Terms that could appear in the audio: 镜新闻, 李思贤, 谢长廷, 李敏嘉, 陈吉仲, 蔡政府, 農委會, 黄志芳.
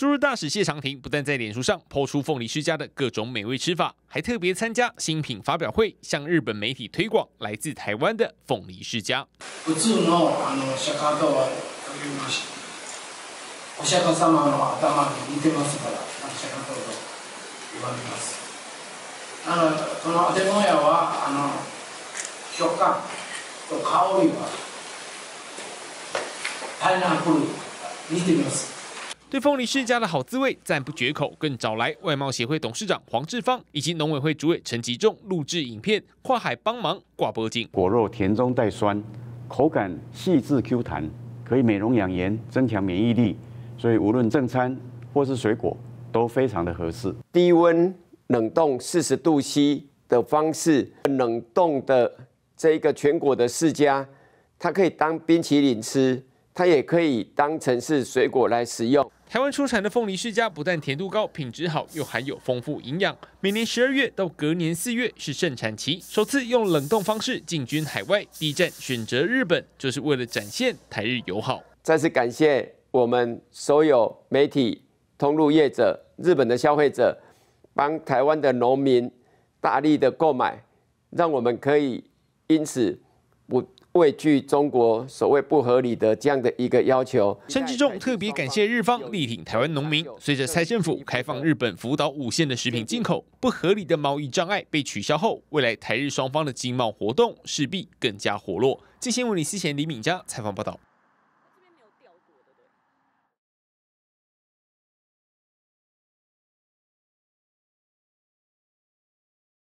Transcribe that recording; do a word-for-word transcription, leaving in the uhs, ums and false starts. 驻日大使谢长廷不但在脸书上抛出凤梨世家的各种美味吃法，还特别参加新品发表会，向日本媒体推广来自台湾的凤梨世家。 お釈迦様の頭に似てますから、釈迦頭と言われます。あのこの建物屋はあの食感と香りはパイナップル似てます。 对凤梨世家的好滋味赞不绝口，更找来外贸协会董事长黄志芳以及农委会主委陈吉仲录制影片，跨海帮忙挂脖颈。果肉甜中带酸，口感细致 Q 弹，可以美容养颜，增强免疫力。 所以无论正餐或是水果都非常的合适。低温冷冻四十度 C 的方式冷冻的这一个全国的世家，它可以当冰淇淋吃，它也可以当成是水果来食用。台湾出产的凤梨世家不但甜度高、品质好，又含有丰富营养。每年十二月到隔年四月是盛产期，首次用冷冻方式进军海外，第一站选择日本，就是为了展现台日友好。再次感谢 我们所有媒体、通路业者、日本的消费者，帮台湾的农民大力的购买，让我们可以因此不畏惧中国所谓不合理的这样的一个要求。陈吉仲特别感谢日方力挺台湾农民。随着蔡政府开放日本福岛五县的食品进口，不合理的贸易障碍被取消后，未来台日双方的经贸活动势必更加活络。《镜新闻》李思贤、李敏嘉采访报道。